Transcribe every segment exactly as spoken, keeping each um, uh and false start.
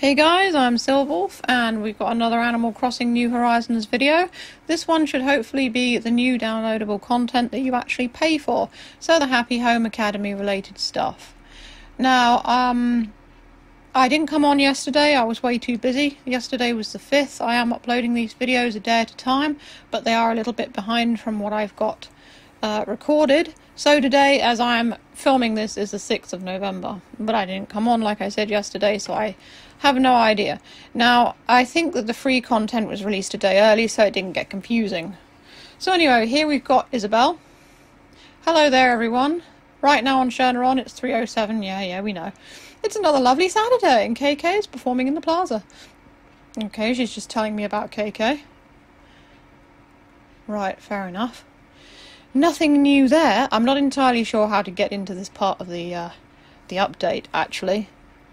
Hey guys, I'm Silvolf and we've got another Animal Crossing New Horizons video. This one should hopefully be the new downloadable content that you actually pay for, so the Happy Home Academy related stuff. Now, um, I didn't come on yesterday, I was way too busy. Yesterday was the fifth. I am uploading these videos a day at a time, but they are a little bit behind from what I've got uh, recorded. So today, as I'm filming this, is the sixth of November, but I didn't come on like I said yesterday, so I have no idea. Now, I think that the free content was released a day early, so it didn't get confusing. So anyway, here we've got Isabel. Hello there, everyone. Right now on Shurnarun, it's three oh seven, yeah, yeah, we know. It's another lovely Saturday, and K K is performing in the plaza. Okay, she's just telling me about K K. Right, fair enough. Nothing new there. I'm not entirely sure how to get into this part of the uh, the update, actually.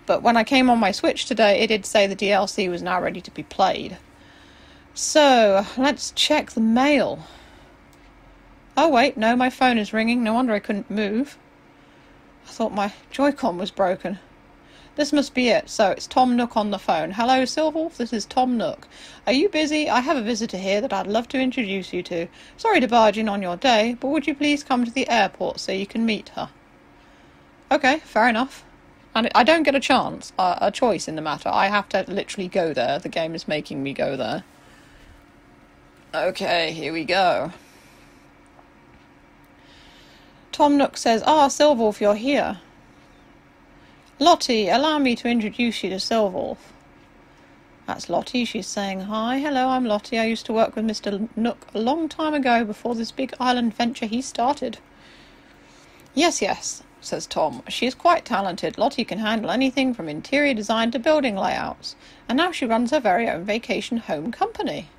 But when I came on my Switch today, it did say the D L C was now ready to be played. So, let's check the mail. Oh, wait, no, my phone is ringing. No wonder I couldn't move. I thought my Joy-Con was broken. This must be it. So, it's Tom Nook on the phone. Hello, Silvolf, this is Tom Nook. Are you busy? I have a visitor here that I'd love to introduce you to. Sorry to barge in on your day, but would you please come to the airport so you can meet her? Okay, fair enough. And I don't get a chance, uh, a choice in the matter. I have to literally go there. The game is making me go there. Okay, here we go. Tom Nook says, ah, Silvolf, you're here. Lottie, allow me to introduce you to Silvolf. That's Lottie, she's saying hi. Hello, I'm Lottie. I used to work with Mister Nook a long time ago before this big island venture he started. Yes, yes, says Tom. She's quite talented. Lottie can handle anything from interior design to building layouts. And now she runs her very own vacation home company.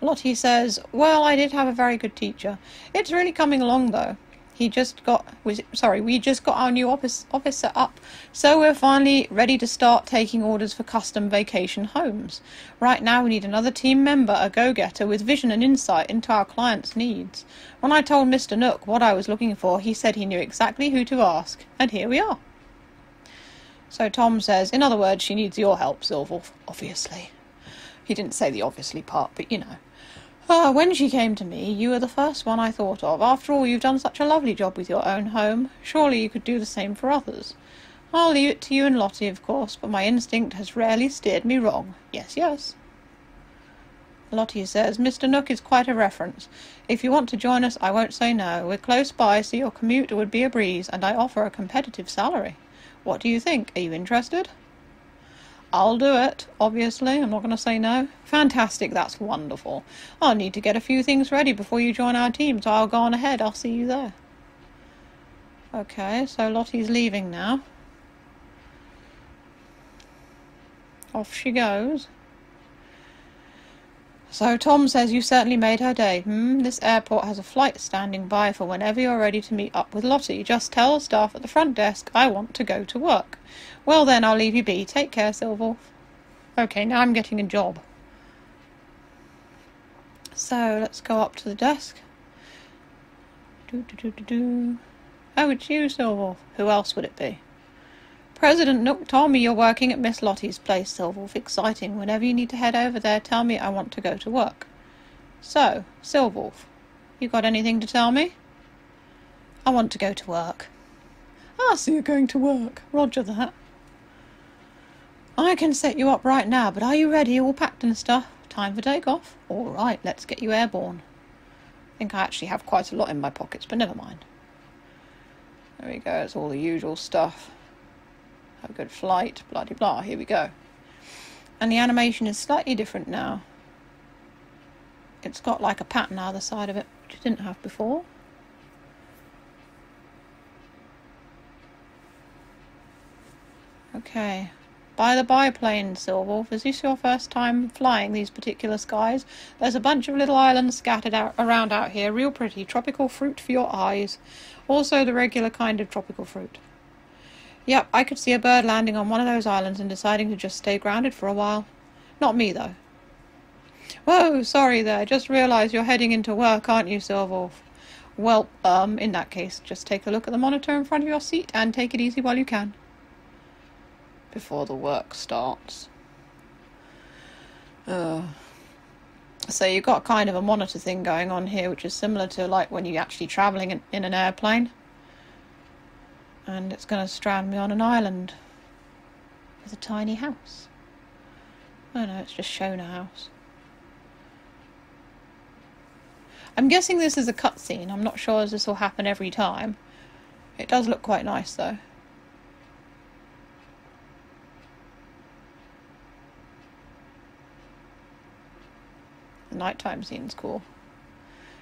Lottie says, well, I did have a very good teacher. It's really coming along, though. He just got, was, sorry, we just got our new office, office set up, so we're finally ready to start taking orders for custom vacation homes. Right now we need another team member, a go-getter, with vision and insight into our clients' needs. When I told Mister Nook what I was looking for, he said he knew exactly who to ask, and here we are. So Tom says, in other words, she needs your help, Silvolf, obviously. He didn't say the obviously part, but you know. Oh, when she came to me, you were the first one I thought of. After all, you've done such a lovely job with your own home. Surely you could do the same for others. I'll leave it to you and Lottie, of course, but my instinct has rarely steered me wrong. Yes, yes. Lottie says, Mister Nook is quite a reference. If you want to join us, I won't say no. We're close by, so your commute would be a breeze, and I offer a competitive salary. What do you think? Are you interested? I'll do it, obviously. I'm not going to say no. Fantastic, that's wonderful. I'll need to get a few things ready before you join our team, so I'll go on ahead. I'll see you there. Okay, so Lottie's leaving now. Off she goes. So Tom says, you certainly made her day. Hmm, this airport has a flight standing by for whenever you're ready to meet up with Lottie. Just tell staff at the front desk I want to go to work. Well then, I'll leave you be. Take care, Silvolf. Okay, now I'm getting a job. So, let's go up to the desk. Do, do, do, do, do. Oh, it's you, Silvolf. Who else would it be? President Nook told me you're working at Miss Lottie's place, Silvolf. Exciting. Whenever you need to head over there, tell me I want to go to work. So, Silvolf, you got anything to tell me? I want to go to work. Ah, so you're going to work. Roger that. I can set you up right now, but are you ready? All packed and stuff? Time for takeoff? All right, let's get you airborne. I think I actually have quite a lot in my pockets, but never mind. There we go. It's all the usual stuff. Have a good flight, blah de blah, here we go. And the animation is slightly different now. It's got like a pattern either side of it, which it didn't have before. Okay, by the biplane, Silvolf, is this your first time flying these particular skies? There's a bunch of little islands scattered out around out here, real pretty, tropical fruit for your eyes. Also the regular kind of tropical fruit. Yep, I could see a bird landing on one of those islands and deciding to just stay grounded for a while. Not me, though. Whoa, sorry there. Just realised you're heading into work, aren't you, Silvolf? Well, um, in that case, just take a look at the monitor in front of your seat and take it easy while you can. before the work starts. Uh, so you've got kind of a monitor thing going on here, which is similar to like when you're actually travelling in, in an airplane. And it's going to strand me on an island with a tiny house. Oh no, it's just shown a house. I'm guessing this is a cutscene. I'm not sure as this will happen every time. It does look quite nice though. The nighttime scene's cool.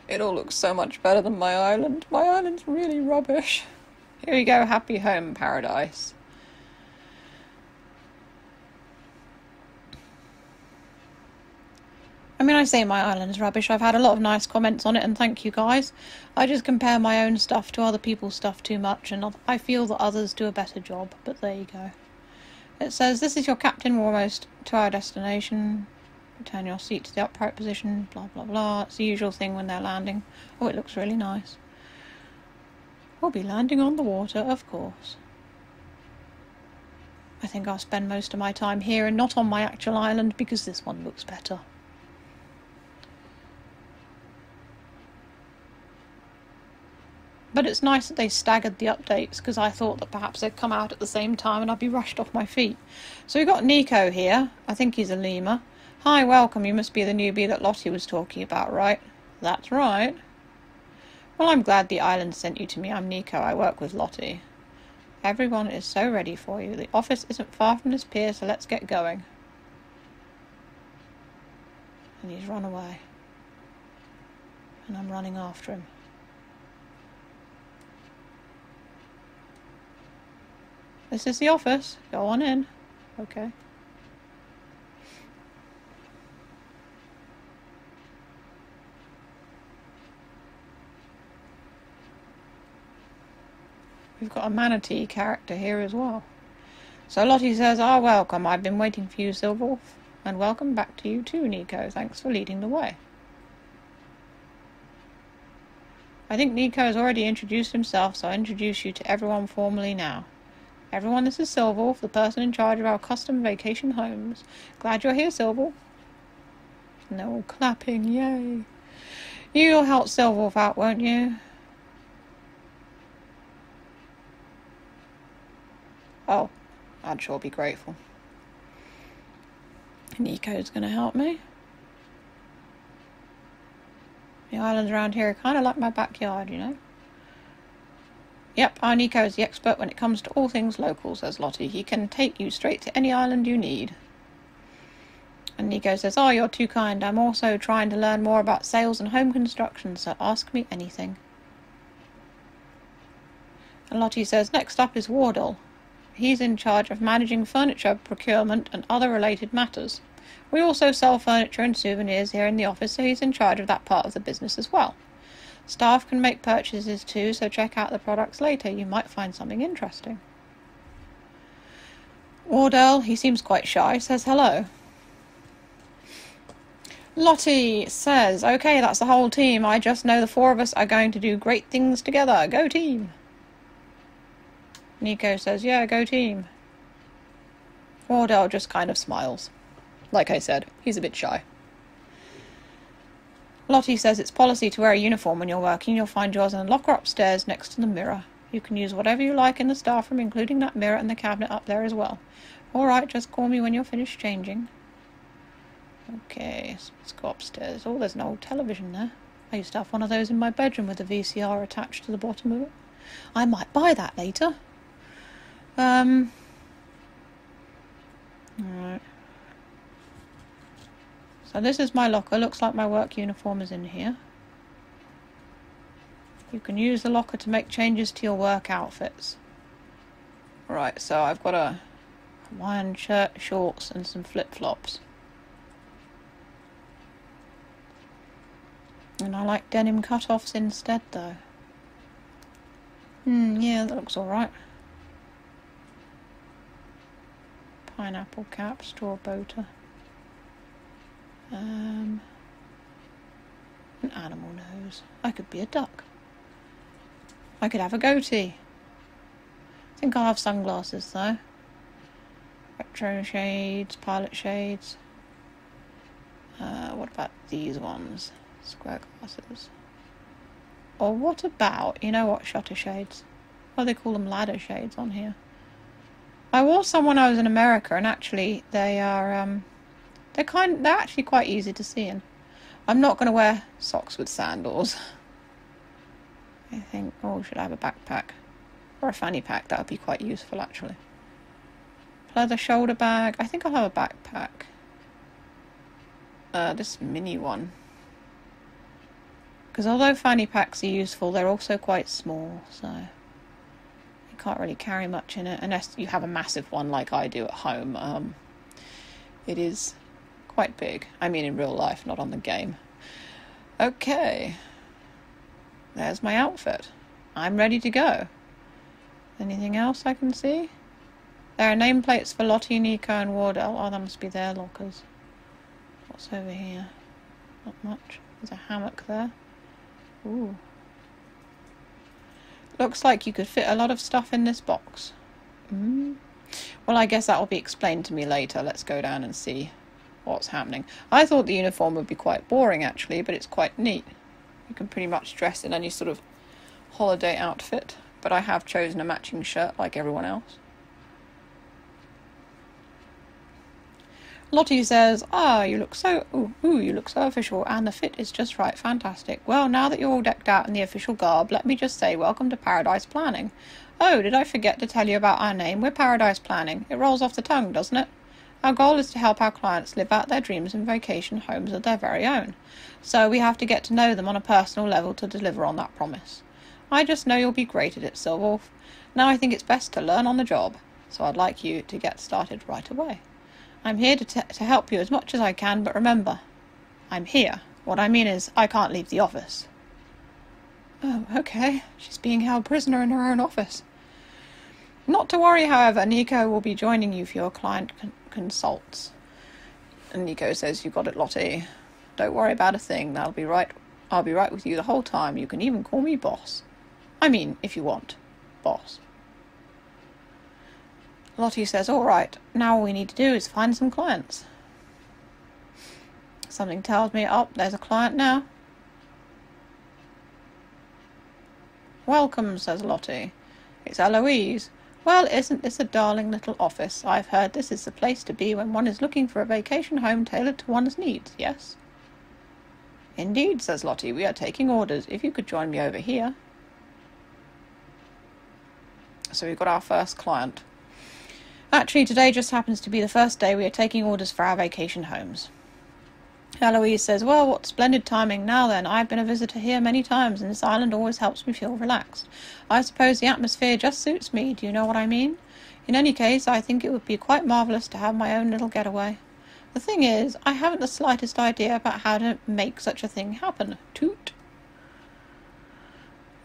It all looks so much better than my island. My island's really rubbish. Here we go, Happy Home Paradise. I mean, I say my island is rubbish. I've had a lot of nice comments on it, and thank you guys. I just compare my own stuff to other people's stuff too much, and I feel that others do a better job, but there you go. It says, this is your captain, we're almost to our destination. Return your seat to the upright position, blah, blah, blah. It's the usual thing when they're landing. Oh, it looks really nice. We'll be landing on the water, of course. I think I'll spend most of my time here and not on my actual island, because this one looks better. But it's nice that they staggered the updates, because I thought that perhaps they'd come out at the same time and I'd be rushed off my feet. So we've got Nico here. I think he's a lemur. Hi, welcome. You must be the newbie that Lottie was talking about, right? That's right. Well, I'm glad the island sent you to me. I'm Nico. I work with Lottie. Everyone is so ready for you. The office isn't far from this pier, so let's get going. And he's run away. And I'm running after him. This is the office. Go on in. Okay. We've got a manatee character here as well. So Lottie says, ah, welcome. I've been waiting for you, Silvolf. And welcome back to you too, Nico. Thanks for leading the way. I think Nico has already introduced himself, so I'll introduce you to everyone formally now. Everyone, this is Silvolf, the person in charge of our custom vacation homes. Glad you're here, Silvolf. No clapping, yay. You'll help Silvolf out, won't you? Oh, I'd sure be grateful. Nico's going to help me. The islands around here are kind of like my backyard, you know. Yep, our Nico is the expert when it comes to all things local, says Lottie. He can take you straight to any island you need. And Nico says, oh, you're too kind. I'm also trying to learn more about sales and home construction, so ask me anything. And Lottie says, next up is Wardell. He's in charge of managing furniture, procurement, and other related matters. We also sell furniture and souvenirs here in the office, so he's in charge of that part of the business as well. Staff can make purchases too, so check out the products later. You might find something interesting. Wardell, he seems quite shy, says hello. Lottie says, okay, that's the whole team. I just know the four of us are going to do great things together. Go team. Nico says, yeah, go team. Wardell just kind of smiles. Like I said, he's a bit shy. Lottie says it's policy to wear a uniform when you're working. You'll find yours in the locker upstairs next to the mirror. You can use whatever you like in the staff room, including that mirror and the cabinet up there as well. All right, just call me when you're finished changing. Okay, so let's go upstairs. Oh, there's an old television there. I used to have one of those in my bedroom with a V C R attached to the bottom of it. I might buy that later. Um. All right. So this is my locker. Looks like my work uniform is in here. You can use the locker to make changes to your work outfits. Right, so I've got a Hawaiian shirt, shorts, and some flip-flops. And I like denim cut-offs instead, though. Hmm, yeah, that looks alright. Pineapple cap, straw boater. Um, an animal nose. I could be a duck. I could have a goatee. I think I'll have sunglasses though. Electro shades, Pilot shades. Uh, what about these ones? Square glasses. Or what about, you know what, shutter shades? Oh, they call them ladder shades on here. I wore some when I was in America, and actually they are, um, they're kind, they're actually quite easy to see in. I'm not going to wear socks with sandals. I think, oh, should I have a backpack? Or a fanny pack, that would be quite useful actually. Leather shoulder bag, I think I'll have a backpack. Uh, this mini one. Because although fanny packs are useful, they're also quite small, so you can't really carry much in it, unless you have a massive one like I do at home. Um, it is quite big. I mean in real life, not on the game. Okay. There's my outfit. I'm ready to go. Anything else I can see? There are nameplates for Lottie, Nico and Wardell. Oh, that must be their lockers. What's over here? Not much. There's a hammock there. Ooh. Looks like you could fit a lot of stuff in this box. Mm. Well, I guess that will be explained to me later. Let's go down and see what's happening. I thought the uniform would be quite boring, actually, but it's quite neat. You can pretty much dress in any sort of holiday outfit. But I have chosen a matching shirt like everyone else. Lottie says, ah, oh, you look so, ooh, ooh, you look so official, and the fit is just right, fantastic. Well, now that you're all decked out in the official garb, let me just say welcome to Paradise Planning. Oh, did I forget to tell you about our name? We're Paradise Planning. It rolls off the tongue, doesn't it? Our goal is to help our clients live out their dreams in vacation homes of their very own. So we have to get to know them on a personal level to deliver on that promise. I just know you'll be great at it, Silvolf. Now I think it's best to learn on the job, so I'd like you to get started right away. I'm here to, t to help you as much as I can, but remember, I'm here. What I mean is, I can't leave the office. Oh, okay. She's being held prisoner in her own office. Not to worry, however, Nico will be joining you for your client con consults. And Nico says, you got it, Lottie. Don't worry about a thing. That'll be right. I'll be right with you the whole time. You can even call me boss. I mean, if you want, boss. Lottie says, all right, now all we need to do is find some clients. Something tells me, oh, there's a client now. Welcome, says Lottie. It's Eloise. Well, isn't this a darling little office? I've heard this is the place to be when one is looking for a vacation home tailored to one's needs, yes? Indeed, says Lottie, we are taking orders. If you could join me over here. So we've got our first client. Actually, today just happens to be the first day we are taking orders for our vacation homes. Eloise says, well, what splendid timing. Now then, I've been a visitor here many times, and this island always helps me feel relaxed. I suppose the atmosphere just suits me. Do you know what I mean? In any case, I think it would be quite marvellous to have my own little getaway. The thing is, I haven't the slightest idea about how to make such a thing happen. Toot.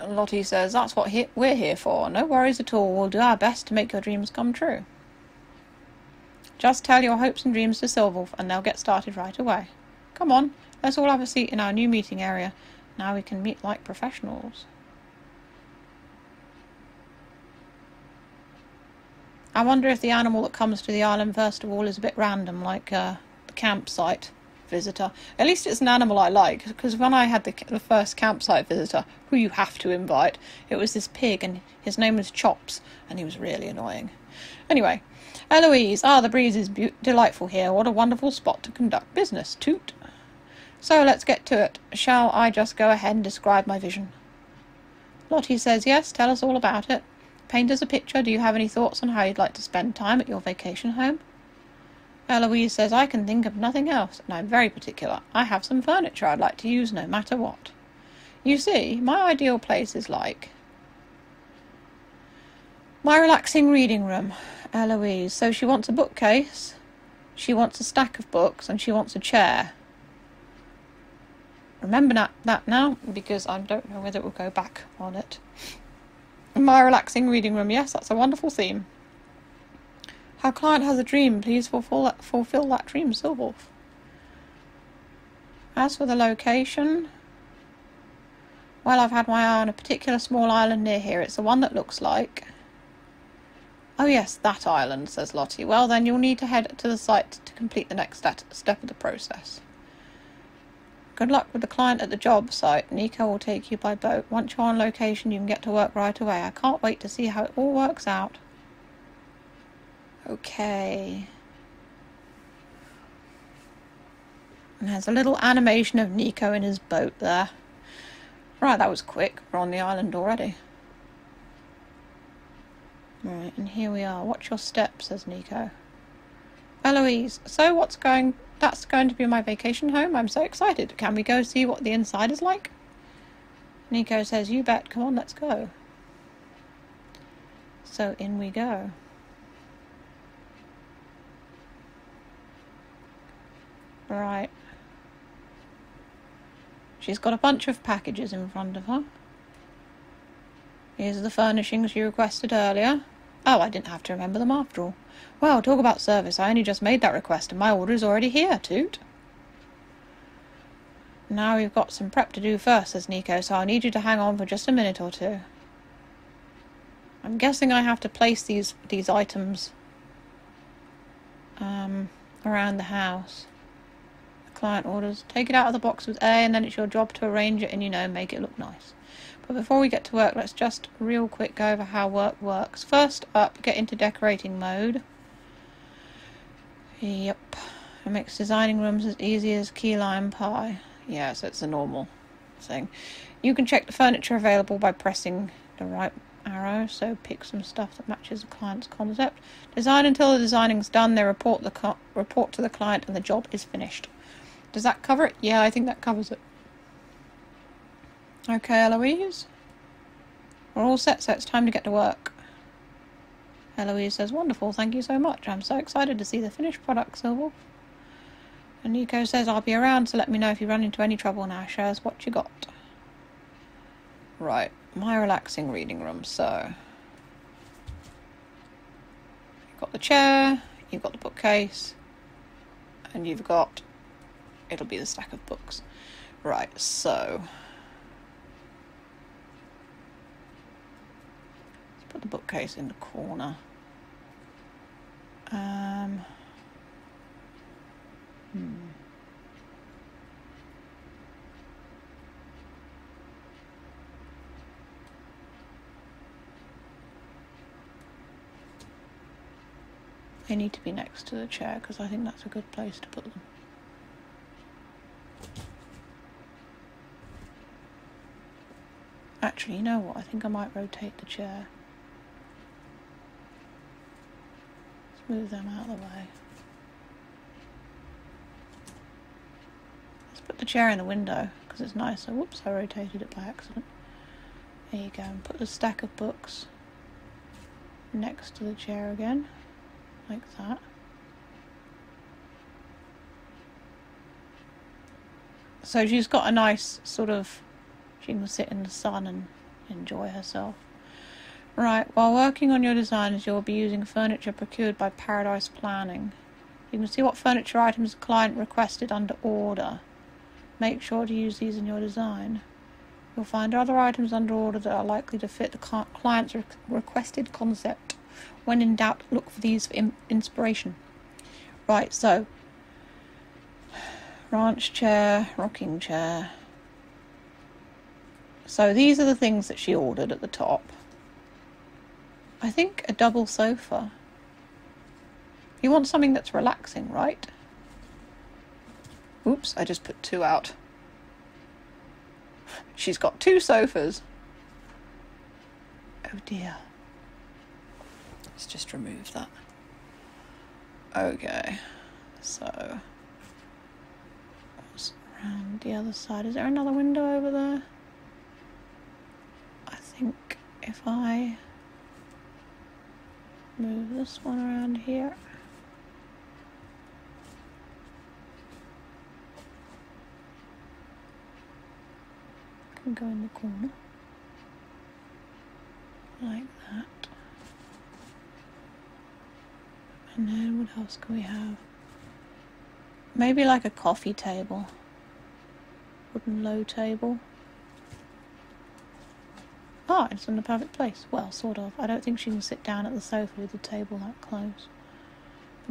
Lottie says, that's what he we're here for. No worries at all. We'll do our best to make your dreams come true. Just tell your hopes and dreams to Silvolf, and they'll get started right away. Come on, let's all have a seat in our new meeting area. Now we can meet like professionals. I wonder if the animal that comes to the island first of all is a bit random, like uh, the campsite visitor. At least it's an animal I like, because when I had the, the first campsite visitor, who you have to invite, it was this pig, and his name was Chops, and he was really annoying. Anyway, Eloise, ah, the breeze is delightful here. What a wonderful spot to conduct business, toot. So let's get to it. Shall I just go ahead and describe my vision? Lottie says, yes, tell us all about it. Paint us a picture. Do you have any thoughts on how you'd like to spend time at your vacation home? Eloise says, I can think of nothing else, and I'm very particular. I have some furniture I'd like to use no matter what. You see, my ideal place is like my relaxing reading room, Eloise. So she wants a bookcase, she wants a stack of books, and she wants a chair. Remember that, that now, because I don't know whether it will go back on it. My relaxing reading room, yes, that's a wonderful theme. Our client has a dream. Please fulfill that, fulfill that dream, Silvolf. As for the location, well, I've had my eye on a particular small island near here. It's the one that looks like Oh yes, that island, says Lottie. Well then, you'll need to head to the site to complete the next step of the process. Good luck with the client at the job site. Nico will take you by boat. Once you're on location, you can get to work right away. I can't wait to see how it all works out. Okay. And there's a little animation of Nico in his boat there. Right, that was quick. We're on the island already. Right, and here we are. Watch your step, says Nico. Eloise, so what's going... That's going to be my vacation home. I'm so excited. Can we go see what the inside is like? Nico says, you bet. Come on, let's go. So in we go. Right. She's got a bunch of packages in front of her. Here's the furnishings you requested earlier. Oh, I didn't have to remember them after all. Well, talk about service. I only just made that request and my order is already here, toot. Now we've got some prep to do first, says Nico, so I'll need you to hang on for just a minute or two. I'm guessing I have to place these, these items um, around the house. The client orders. Take it out of the box with A and then it's your job to arrange it and, you know, make it look nice. But before we get to work, let's just real quick go over how work works. First up, get into decorating mode. Yep. It makes designing rooms as easy as key lime pie. Yeah, so it's a normal thing. You can check the furniture available by pressing the right arrow, so pick some stuff that matches the client's concept. Design until the designing's done, they report the co report to the client and the job is finished. Does that cover it? Yeah, I think that covers it. Okay, Eloise. We're all set, so it's time to get to work. Eloise says, wonderful, thank you so much. I'm so excited to see the finished product, Silvolf. And Nico says, I'll be around, so let me know if you run into any trouble now. Show us what you got. Right, my relaxing reading room, so... You've got the chair, you've got the bookcase, and you've got... It'll be the stack of books. Right, so... Put the bookcase in the corner. Um, hmm. They need to be next to the chair because I think that's a good place to put them. Actually, you know what? I think I might rotate the chair. Move them out of the way. Let's put the chair in the window because it's nicer. Whoops, I rotated it by accident. There you go, and put the stack of books next to the chair again, like that. So she's got a nice sort of, she can sit in the sun and enjoy herself. Right, while working on your designs, you'll be using furniture procured by Paradise Planning. You can see what furniture items the client requested under order. Make sure to use these in your design. You'll find other items under order that are likely to fit the client's re requested concept. When in doubt, look for these for in inspiration. Right, so... ranch chair, rocking chair... So these are the things that she ordered at the top. I think a double sofa. You want something that's relaxing, right? Oops, I just put two out. She's got two sofas. Oh dear. Let's just remove that. Okay, so... What's around the other side? Is there another window over there? I think if I... move this one around here. Can go in the corner. Like that. And then what else can we have? Maybe like a coffee table. Wooden low table. Ah, it's in the perfect place. Well, sort of. I don't think she can sit down at the sofa with the table that close.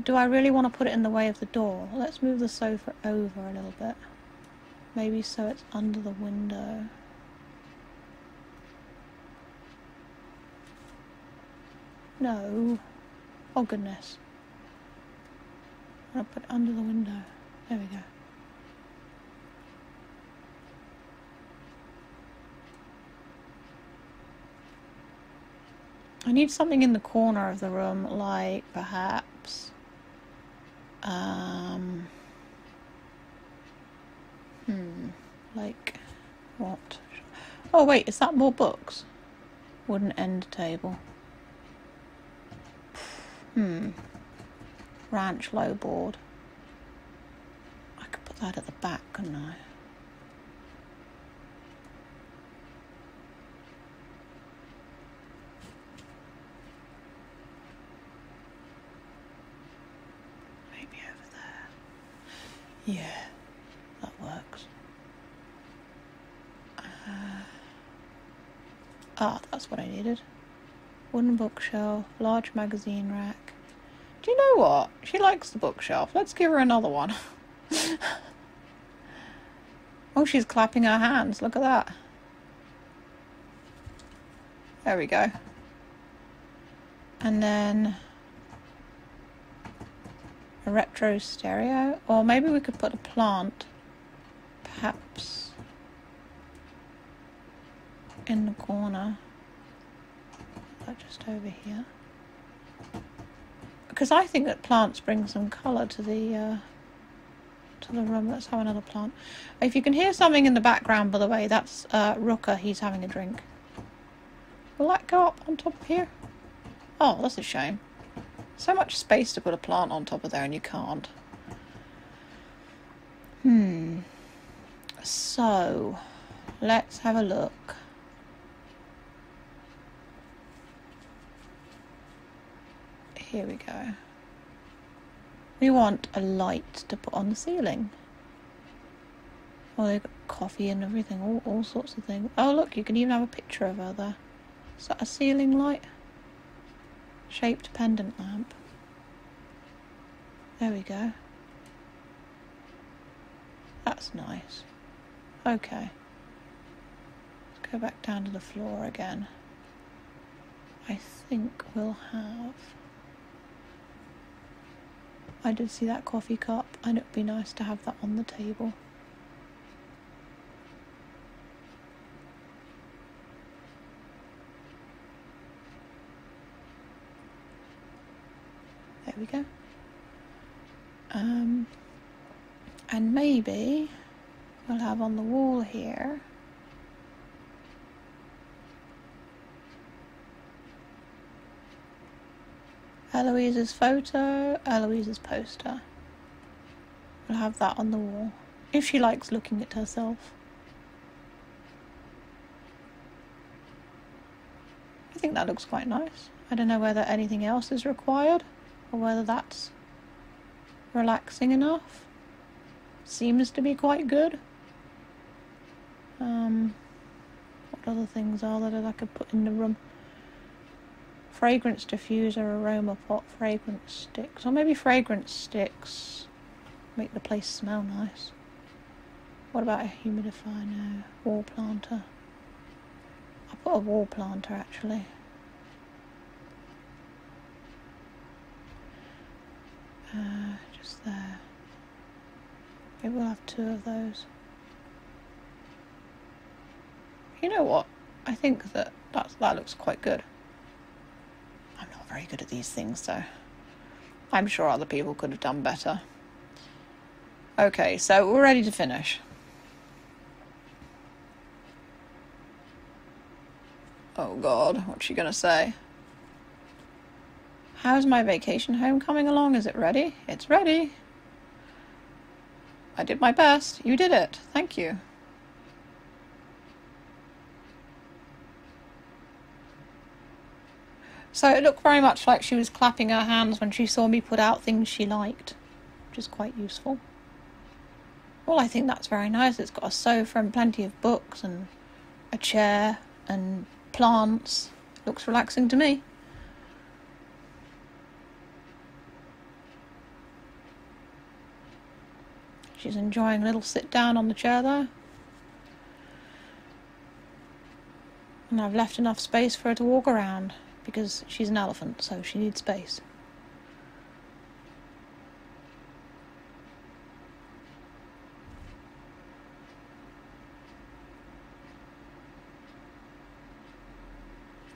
Do I really want to put it in the way of the door? Let's move the sofa over a little bit. Maybe so it's under the window. No. Oh, goodness. I'm going to put it under the window. There we go. I need something in the corner of the room, like, perhaps... Um... Hmm, like, what? Oh, wait, is that more books? Wooden end table. Hmm. Ranch low board. I could put that at the back, couldn't I? Maybe over there. Yeah, that works. Uh, ah, that's what I needed. Wooden bookshelf, large magazine rack. Do you know what? She likes the bookshelf. Let's give her another one. Oh, she's clapping her hands. Look at that. There we go. And then a retro stereo. Or maybe we could put a plant, perhaps, in the corner. Just over here, because I think that plants bring some colour to the uh, to the room. Let's have another plant. If you can hear something in the background, by the way, that's uh, Rooker. He's having a drink. Will that go up on top of here? Oh, that's a shame. So much space to put a plant on top of there, and you can't. Hmm. So, let's have a look. Here we go. We want a light to put on the ceiling. Oh, they've got coffee and everything, all, all sorts of things. Oh, look, you can even have a picture of her there. Is that a ceiling light? Shaped pendant lamp. There we go. That's nice. Okay. Let's go back down to the floor again. I think we'll have... I did see that coffee cup, and it'd be nice to have that on the table. There we go. Um, and maybe we'll have on the wall here. Eloise's photo, Eloise's poster. We'll have that on the wall, if she likes looking at herself. I think that looks quite nice. I don't know whether anything else is required, or whether that's relaxing enough. Seems to be quite good. Um, what other things are there that I could put in the room? Fragrance diffuser, aroma pot, fragrance sticks. Or maybe fragrance sticks make the place smell nice. What about a humidifier? No. Wall planter. I put a wall planter, actually. Uh, just there. Maybe we'll have two of those. You know what? I think that that's, that looks quite good. I'm not very good at these things, so I'm sure other people could have done better. Okay, so we're ready to finish. Oh God, what's she gonna say? How's my vacation home coming along? Is it ready? It's ready. I did my best. You did it. Thank you. So it looked very much like she was clapping her hands when she saw me put out things she liked, which is quite useful. Well, I think that's very nice. It's got a sofa and plenty of books and a chair and plants. Looks relaxing to me. She's enjoying a little sit down on the chair there. And I've left enough space for her to walk around because she's an elephant, so she needs space.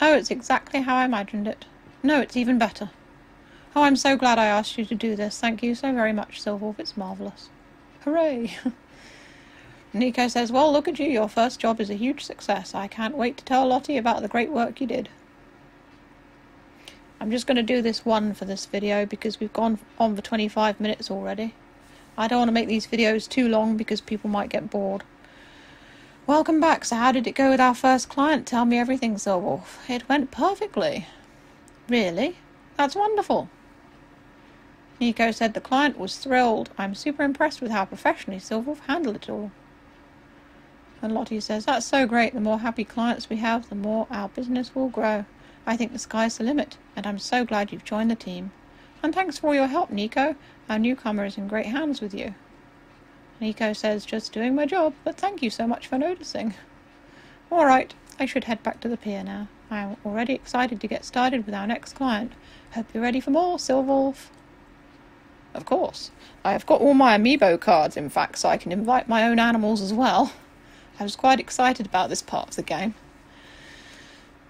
Oh, it's exactly how I imagined it. No, it's even better. Oh, I'm so glad I asked you to do this. Thank you so very much, Silvolf. It's marvellous. Hooray! Nico says, well, look at you. Your first job is a huge success. I can't wait to tell Lottie about the great work you did. I'm just going to do this one for this video because we've gone on for twenty-five minutes already. I don't want to make these videos too long because people might get bored. Welcome back. So how did it go with our first client? Tell me everything, Silvolf. It went perfectly. Really? That's wonderful. Nico said the client was thrilled. I'm super impressed with how professionally Silvolf handled it all. And Lottie says, that's so great. The more happy clients we have, the more our business will grow. I think the sky's the limit, and I'm so glad you've joined the team. And thanks for all your help, Nico. Our newcomer is in great hands with you. Nico says, just doing my job, but thank you so much for noticing. All right, I should head back to the pier now. I am already excited to get started with our next client. Hope you're ready for more, Silvolf. Of course. I have got all my amiibo cards, in fact, so I can invite my own animals as well. I was quite excited about this part of the game.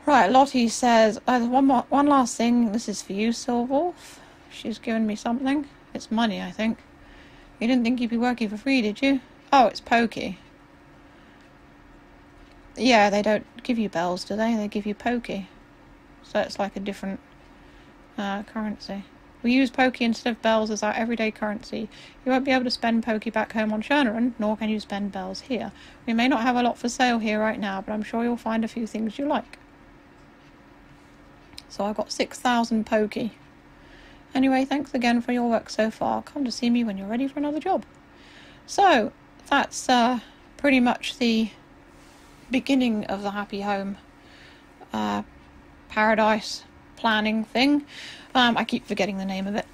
Right, Lottie says, oh, one, more, one last thing. This is for you, Silvolf. She's given me something. It's money, I think. You didn't think you'd be working for free, did you? Oh, it's Poki. Yeah, they don't give you bells, do they? They give you Poki. So it's like a different uh, currency. We use Poki instead of bells as our everyday currency. You won't be able to spend Poki back home on Shurnarun, nor can you spend bells here. We may not have a lot for sale here right now, but I'm sure you'll find a few things you like. So I've got six thousand Poki. Anyway, thanks again for your work so far. Come to see me when you're ready for another job. So, that's uh, pretty much the beginning of the Happy Home uh, Paradise Planning thing. Um, I keep forgetting the name of it.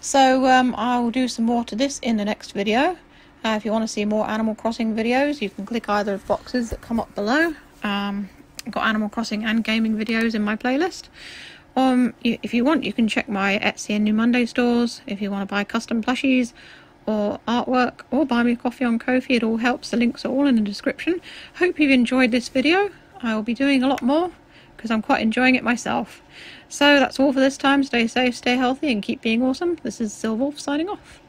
So, um, I'll do some more to this in the next video. Uh, if you want to see more Animal Crossing videos, you can click either of the boxes that come up below. Um, I've got Animal Crossing and gaming videos in my playlist. Um, if you want, you can check my Etsy and Numonday stores if you want to buy custom plushies or artwork, or buy me a coffee on Ko-fi. It all helps. The links are all in the description. Hope you've enjoyed this video. I will be doing a lot more because I'm quite enjoying it myself. So that's all for this time. Stay safe, stay healthy, and keep being awesome. This is Silvolf signing off.